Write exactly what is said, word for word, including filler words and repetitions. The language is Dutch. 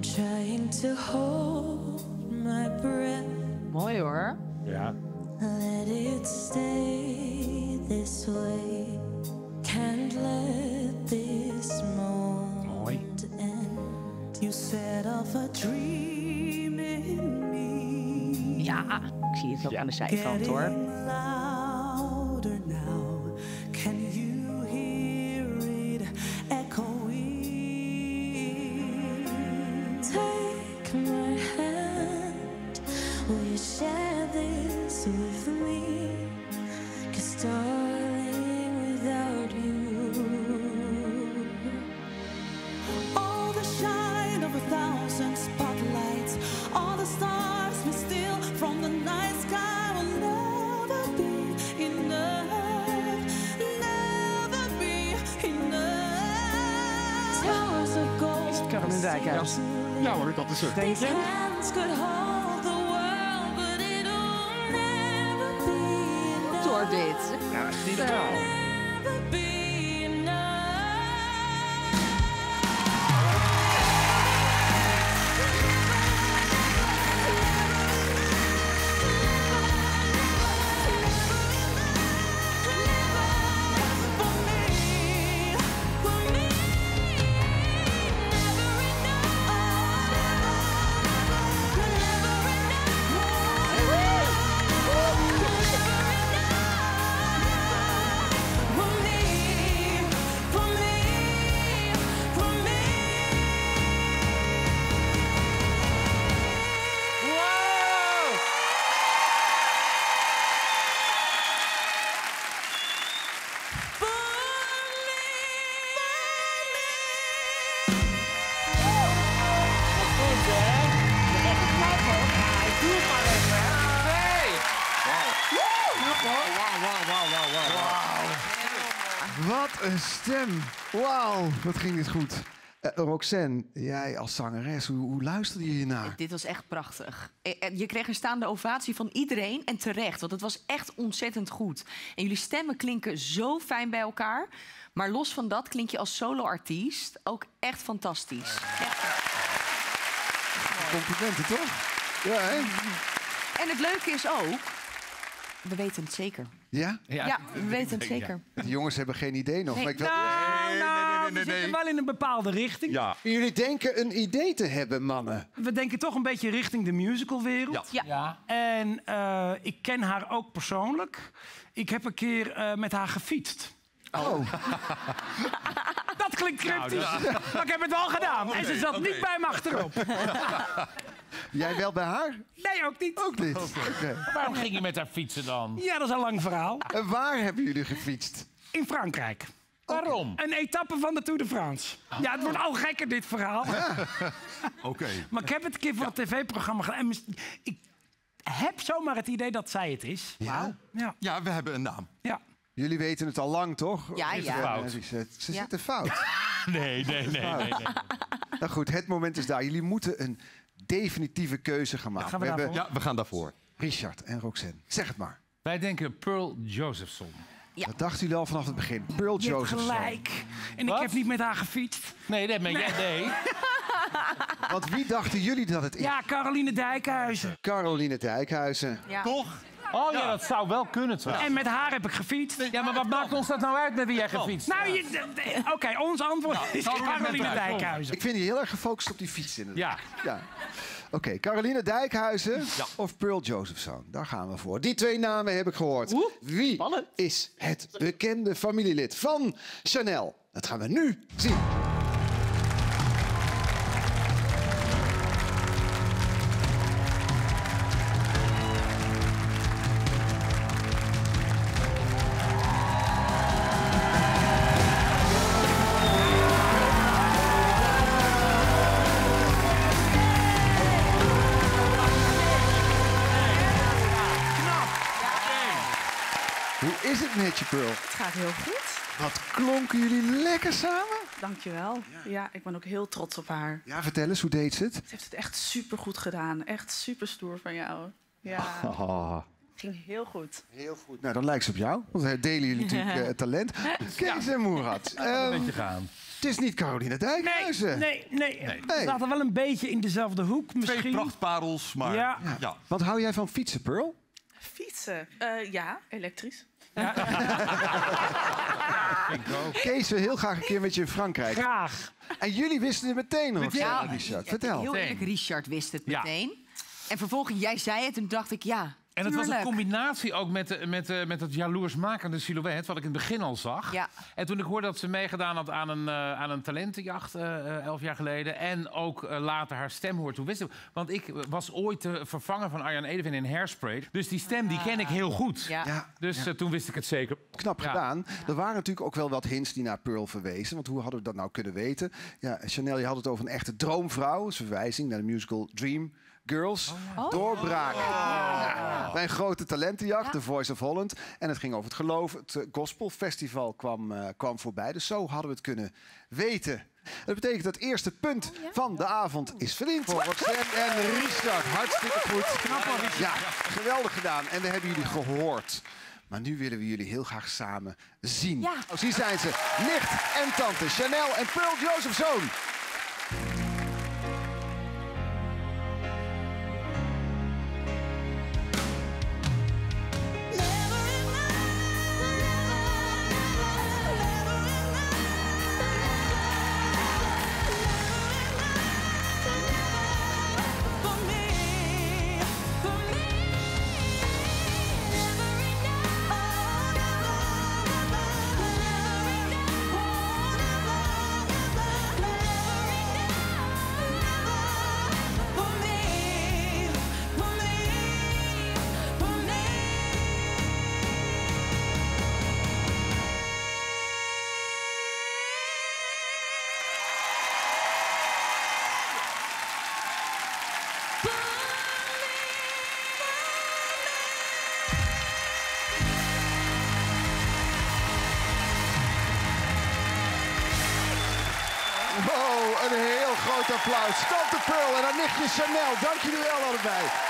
I'm trying to hold my breath. Mooi hoor. Ja. Let it stay this way. Can't let this moment end. You set off a dream in me. Ja, ik zie het ook ja. aan de zijkant hoor. Caroline Dijkhuizen. Ja. ja hoor, dat is het. Denk je? Door dit. Ja, dat is niet normaal. Een stem. Wauw, wat ging dit goed. Uh, Roxanne, jij als zangeres, hoe, hoe luisterde je hiernaar? Dit was echt prachtig. Je kreeg een staande ovatie van iedereen en terecht. Want het was echt ontzettend goed. En jullie stemmen klinken zo fijn bij elkaar. Maar los van dat klink je als solo-artiest ook echt fantastisch. Echt. Complimenten, toch? Ja, hè? En het leuke is ook, we weten het zeker. Ja? Ja, ja, we weten het zeker. Ja. De jongens hebben geen idee nog. Nee, maar ik wil... nou, nee, nou, nee, nee, nee, nee. We zitten wel in een bepaalde richting. Ja. Jullie denken een idee te hebben, mannen. We denken toch een beetje richting de musicalwereld. Ja. Ja. En uh, ik ken haar ook persoonlijk. Ik heb een keer uh, met haar gefietst. Oh. oh. Dat klinkt cryptisch. Nou, dat... Maar ik heb het wel gedaan. Oh, okay, en ze zat okay. niet bij me achterop. Jij wel bij haar? Nee, ook niet. Ook niet. Okay. Okay. Waarom ging je met haar fietsen dan? Ja, dat is een lang verhaal. En waar hebben jullie gefietst? In Frankrijk. Okay. Waarom? Een etappe van de Tour de France. Ah. Ja, het wordt al gekker, dit verhaal. Ja. Oké. Okay. Maar ik heb het een keer voor ja. het tv-programma gedaan. Ik heb zomaar het idee dat zij het is. Ja? Ja, ja we hebben een naam. Ja. Jullie weten het al lang, toch? Ja, ja. Fout. Ze zitten ja. fout. Nee, nee, nee. nee, nee. Nou goed, het moment is daar. Jullie moeten een definitieve keuze gaan maken. Gaan we, we hebben... Ja, we gaan daarvoor. Richard en Roxanne, zeg het maar. Wij denken Pearl Jozefzoon. Ja. Dat dachten jullie al vanaf het begin. Pearl Jozefzoon. Gelijk. En Wat? ik heb niet met haar gefietst. Nee, dat ben jij. Nee. nee. Want wie dachten jullie dat het is? Ja, Caroline Dijkhuizen. Caroline Dijkhuizen. Ja. Toch? Oh ja, ja, dat zou wel kunnen toch? Ja. En met haar heb ik gefietst. Ja, maar wat maakt ons dat nou uit met wie jij gefietst? Nou, oké, okay, ons antwoord nou, is Caroline Dijkhuizen. Ik vind je heel erg gefocust op die fiets inderdaad. Ja. ja. Oké, okay, Caroline Dijkhuizen ja. of Pearl Jozefzoon. Daar gaan we voor. Die twee namen heb ik gehoord. Oeh, wie spannend. is het bekende familielid van Chanel? Dat gaan we nu zien. Pearl. Het gaat heel goed. Wat klonken jullie lekker samen. Dankjewel. Ja. ja, ik ben ook heel trots op haar. Ja, vertel eens, hoe deed ze het? Ze heeft het echt super goed gedaan. Echt super stoer van jou. Ja. Oh. Het ging heel goed. Heel goed. Nou, dan lijkt ze op jou. Want delen jullie natuurlijk uh, talent. Kees ja. en Morad. Ja, um, een beetje gaan. Het is niet Caroline Dijkhuizen. Nee, nee, nee. nee. Het staat er wel een beetje in dezelfde hoek misschien. Twee prachtparels, maar... Ja. Ja. Ja. Wat hou jij van fietsen, Pearl? Fietsen? Uh, ja, elektrisch. Ja. Kees wil heel graag een keer met je in Frankrijk. Graag. En jullie wisten het meteen, hoor. Ja, Richard, vertel. Heel eerlijk, Richard wist het meteen. Ja. En vervolgens, jij zei het en dacht ik, ja... En het was een combinatie ook met, met, met dat jaloersmakende silhouet... wat ik in het begin al zag. Ja. En toen ik hoorde dat ze meegedaan had aan een, uh, aan een talentenjacht uh, elf jaar geleden... en ook uh, later haar stem hoorde, toen wist ik... Want ik was ooit de vervanger van Arjan Edevin in Hairspray. Dus die stem, die ken ik heel goed. Ja. Ja. Dus uh, toen wist ik het zeker. Knap ja. gedaan. Ja. Er waren natuurlijk ook wel wat hints die naar Pearl verwezen. Want hoe hadden we dat nou kunnen weten? Ja, Chanel, je had het over een echte droomvrouw. Een verwijzing naar de musical Dream Girls. Oh, ja. Doorbraak. Oh. Ja, bij een grote talentenjacht, ja. The Voice of Holland. En het ging over het geloof. Het gospelfestival kwam, uh, kwam voorbij. Dus zo hadden we het kunnen weten. Dat betekent dat het eerste punt oh, ja. van de avond is verdiend. Voor Roxeanne en Richard. Hartstikke goed. Knap. Ja, geweldig gedaan. En we hebben jullie gehoord. Maar nu willen we jullie heel graag samen zien. Ja. Oh, hier zijn ze. Nicht en tante Chanel en Pearl Jozefzoon. Applaus. Tante Pearl en haar nichtje Chanel. Dank jullie wel allebei.